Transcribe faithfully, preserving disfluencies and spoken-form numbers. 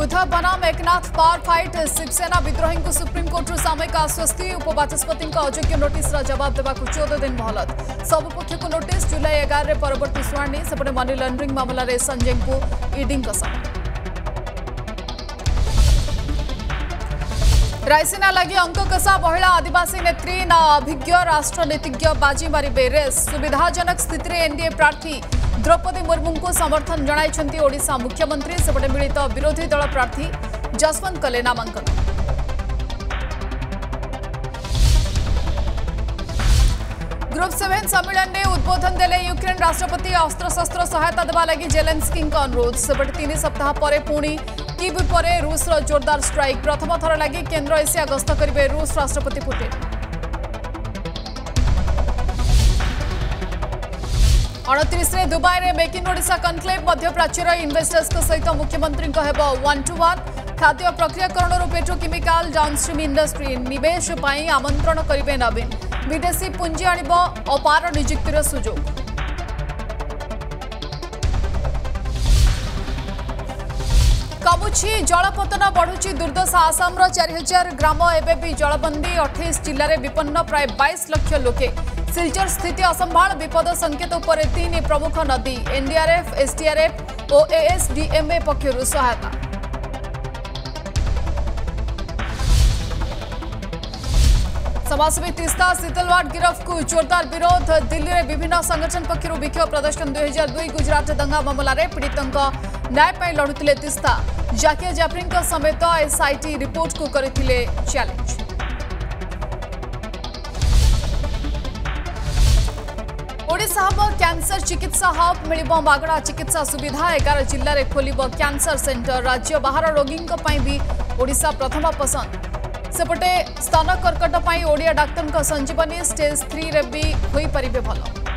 उद्धव बनाम Eknath power fight Shiv Sena विद्रोही को सुप्रीम कोर्ट सामयिक आश्वस्ति उपबाचस्पति अयोग्य नोटिस जवाब देवा चौदह दिन महलत सबुपक्ष को नोटिस जुलाई एगार परवर्त शुणी सेपटे मनी लंड्रिंग मामलें संजय को ईडी रायसीना लगी अंक कसा महिला आदिवासी नेत्री ना अभिज्ञ राष्ट्रनीतिज्ञ बाजी मारे रेस सुविधाजनक स्थित एनडीए प्रार्थी द्रौपदी मुर्मू को समर्थन जनाई ओडिशा मुख्यमंत्री सेपटे मिलित विरोधी दल प्रार्थी जसवंत कले नामांकन। ग्रुप सेवेन सम्मेलन में उद्बोधन देले यूक्रेन राष्ट्रपति अस्त्रशस्त्र सहायता देवा लगी जेलेंस्की अनुरोध सेपटे तीन सप्ताह पर पुणी किव पर रूसर जोरदार स्ट्राइक प्रथम थर लगी केंद्र एशिया गस्त करेंगे रूस राष्ट्रपति पुटिन। अड़तीस रे दुबई में मेक इन ओडिशा कनक्लेव मध्यप्राच्यर इन्वेस्टर्स सहित मुख्यमंत्री वन टू वन खाद्य प्रक्रियाकरण पेट्रोकेमिकल डाउनस्ट्रीम इंडस्ट्री निवेश आमंत्रण करेंगे नवीन विदेशी पुंजी अपार निजुक्तिर सुजोग। कमुची जलपतन बढ़ुची दुर्दशा आसामर चार हजार ग्राम एवं भी जलबंदी अठाईस जिले विपन्न प्राय बाईस लाख लोके सिलचर स्थिति असंभाल विपद संकेत पर तीन प्रमुख नदी एनडीआरएफ एसडीआरएफ और एएसडीएमए पक्षर सहायता। समाजसेवी तीस्ता सीतलवाड़ गिरफ को जोरदार विरोध दिल्ली में विभिन्न संगठन पक्षर विक्षोभ प्रदर्शन दुई हजार दुई गुजरात दंगा मामलें पीड़ित न्याय लड़ुते तीस्ता जाकिया जाफरी समेत एसआईटी रिपोर्ट को करथिले चैलेंज। ओडिशा हब कैंसर चिकित्सा हब मिलिबो मागणा चिकित्सा सुविधा एगार जिले में खोलिबो कैंसर सेंटर राज्य बाहर रोगी भी ओडिशा प्रथम पसंद। सेपटे स्तन कर्कट ओडिया डाक्टर संजीवनी स्टेज थ्री रे भी होई परिबे भलो।